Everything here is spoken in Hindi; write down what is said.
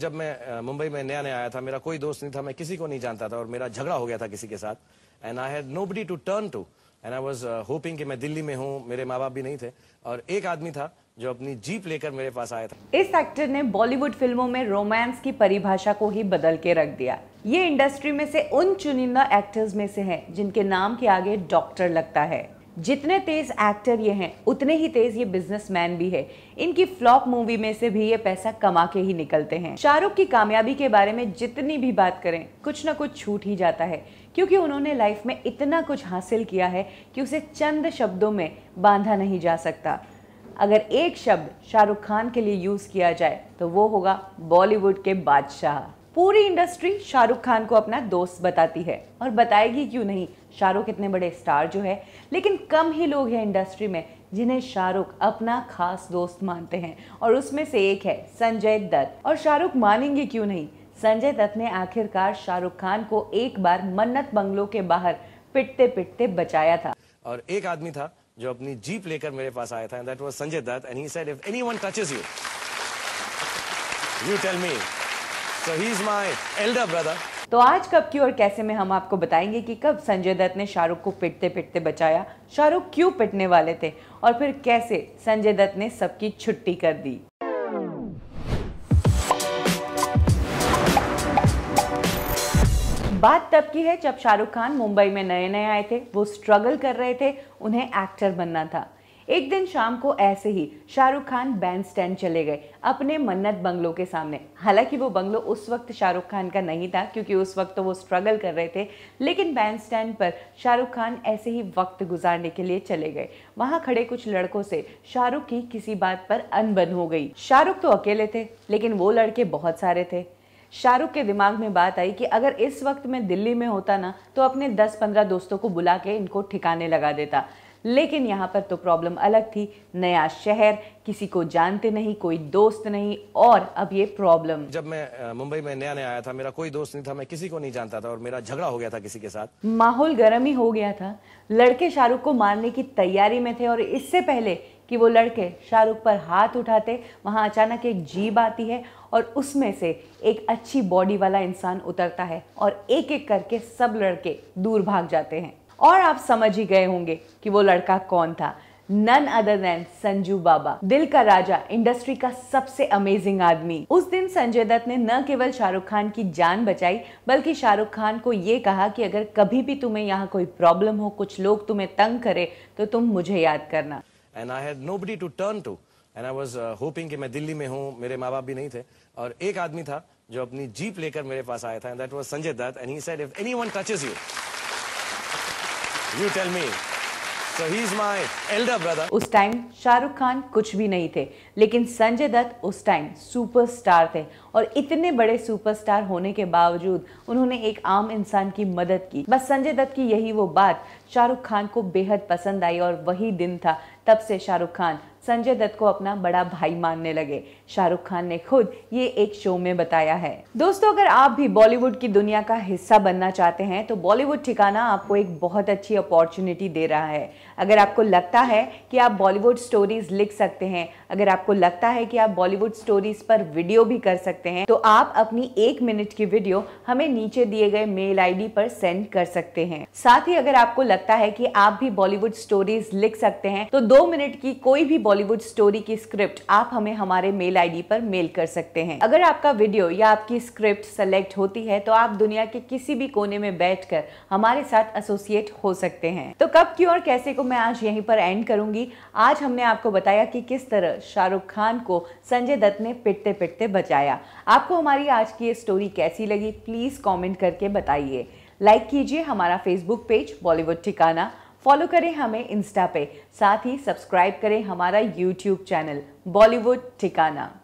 जब मैं मुंबई में नया नया आया था, मेरा कोई दोस्त नहीं था, मैं किसी को नहीं जानता था और मेरा झगड़ा हो गया था किसी के साथ, and I had nobody to turn to, and I was hoping कि मैं दिल्ली में हूँ, मेरे माँ बाप भी नहीं थे, और एक आदमी था जो अपनी जीप लेकर मेरे पास आया था। इस एक्टर ने बॉलीवुड फिल्मों में रोमांस की परिभाषा को ही बदल के रख दिया। ये इंडस्ट्री में से उन चुनिंदा एक्टर्स में से हैं जिनके नाम के आगे डॉक्टर लगता है। जितने तेज एक्टर ये हैं, उतने ही तेज ये बिजनेसमैन भी है। इनकी फ्लॉप मूवी में से भी ये पैसा कमा के ही निकलते हैं। शाहरुख की कामयाबी के बारे में जितनी भी बात करें, कुछ ना कुछ छूट ही जाता है, क्योंकि उन्होंने लाइफ में इतना कुछ हासिल किया है कि उसे चंद शब्दों में बांधा नहीं जा सकता। अगर एक शब्द शाहरुख खान के लिए यूज किया जाए तो वो होगा बॉलीवुड के बादशाह। पूरी इंडस्ट्री शाहरुख खान को अपना दोस्त बताती है, और बताएगी क्यों नहीं, शाहरुख इतने बड़े स्टार जो है। लेकिन कम ही लोग हैं इंडस्ट्री में जिन्हें शाहरुख अपना खास दोस्त मानते हैं, और उसमें से एक है संजय दत्त। और शाहरुख मानेंगे क्यों नहीं, संजय दत्त ने आखिरकार शाहरुख खान को एक बार मन्नत बंगलो के बाहर पिटते पिटते बचाया था। और एक आदमी था जो अपनी जीप लेकर मेरे पास आया था, that was Sanjay Dutt, and he said if anyone touches you tell me, so he is my elder brother. तो आज कब की और कैसे में हम आपको बताएंगे कि कब संजय दत्त ने शाहरुख को पिटते पिटते बचाया, शाहरुख क्यों पिटने वाले थे, और फिर कैसे संजय दत्त ने सबकी छुट्टी कर दी। बात तब की है जब शाहरुख खान मुंबई में नए नए आए थे। वो स्ट्रगल कर रहे थे, उन्हें एक्टर बनना था। एक दिन शाम को ऐसे ही शाहरुख खान बैंड स्टैंड चले गए अपने मन्नत बंगलो के सामने। हालांकि वो बंगलो उस वक्त शाहरुख खान का नहीं था, क्योंकि उस वक्त तो वो स्ट्रगल कर रहे थे, लेकिन बैंड स्टैंड पर शाहरुख खान ऐसे ही वक्त गुजारने के लिए चले गए। वहाँ खड़े कुछ लड़कों से शाहरुख की किसी बात पर अनबन हो गई। शाहरुख तो अकेले थे, लेकिन वो लड़के बहुत सारे थे। शाहरुख के दिमाग में बात आई कि अगर इस वक्त मैं दिल्ली में होता ना, तो अपने 10-15 दोस्तों को बुला के इनको ठिकाने लगा देता। लेकिन यहाँ पर तो प्रॉब्लम अलग थी, नया शहर, किसी को जानते नहीं, कोई दोस्त नहीं, और अब ये प्रॉब्लम। जब मैं मुंबई में नया नया आया था, मेरा कोई दोस्त नहीं था, मैं किसी को नहीं जानता था, और मेरा झगड़ा हो गया था किसी के साथ। माहौल गर्म ही हो गया था, लड़के शाहरुख को मारने की तैयारी में थे, और इससे पहले कि वो लड़के शाहरुख पर हाथ उठाते, वहाँ अचानक एक जीप आती है, और उसमें से एक अच्छी बॉडी वाला इंसान उतरता है, और एक एक करके सब लड़के दूर भाग जाते हैं। और आप समझ ही गए होंगे कि वो लड़का कौन था, none other than Sanju Baba, दिल का राजा, इंडस्ट्री का सबसे अमेजिंग आदमी। उस दिन संजय दत्त ने न केवल शाहरुख खान की जान बचाई, बल्कि शाहरुख खान को ये कहा कि अगर कभी भी तुम्हें यहाँ कोई प्रॉब्लम हो, कुछ लोग तुम्हें तंग करे, तो तुम मुझे याद करना। And I had nobody to turn to, and I was hoping कि मैं दिल्ली में हूँ, मेरे माँ बाप भी नहीं थे, और एक आदमी था जो अपनी जीप लेकर मेरे पास आया था, and that was Sanjay Dutt, and he said if anyone touches you You tell me. So he's my elder brother. उस टाइम शाहरुख खान कुछ भी नहीं थे, लेकिन संजय दत्त उस टाइम सुपरस्टार थे, और इतने बड़े सुपरस्टार होने के बावजूद उन्होंने एक आम इंसान की मदद की। बस संजय दत्त की यही वो बात शाहरुख खान को बेहद पसंद आई, और वही दिन था तब से शाहरुख खान संजय दत्त को अपना बड़ा भाई मानने लगे। शाहरुख खान ने खुद ये एक शो में बताया है। दोस्तों, अगर आप भी बॉलीवुड की दुनिया का हिस्सा बनना चाहते हैं, तो बॉलीवुड ठिकाना आपको एक बहुत अच्छी अपॉर्चुनिटी दे रहा है। अगर आपको लगता है कि आप बॉलीवुड स्टोरीज लिख सकते हैं, अगर आपको लगता है कि आप बॉलीवुड स्टोरीज पर वीडियो भी कर सकते हैं, तो आप अपनी 1 मिनट की वीडियो हमें नीचे दिए गए मेल ID पर सेंड कर सकते हैं। साथ ही अगर आपको लगता है कि आप भी बॉलीवुड स्टोरीज लिख सकते हैं, तो 2 मिनट की कोई भी बॉलीवुड स्टोरी की स्क्रिप्ट आप हमें हमारे मेल ID पर मेल कर सकते हैं। अगर आपका वीडियो या आपकी स्क्रिप्ट सेलेक्ट होती है, तो आप दुनिया के किसी भी कोने में बैठकर हमारे साथ एसोसिएट हो सकते हैं। तो कब क्यों और कैसे को मैं आज यहीं पर एंड करूंगी। आज हमने आपको बताया कि किस तरह शाहरुख खान को संजय दत्त ने पिटते पिटते बचाया। आपको हमारी आज की ये स्टोरी कैसी लगी, प्लीज कॉमेंट करके बताइए। लाइक कीजिए हमारा फेसबुक पेज बॉलीवुड ठिकाना, फॉलो करें हमें इंस्टा पे, साथ ही सब्सक्राइब करें हमारा YouTube चैनल बॉलीवुड ठिकाना।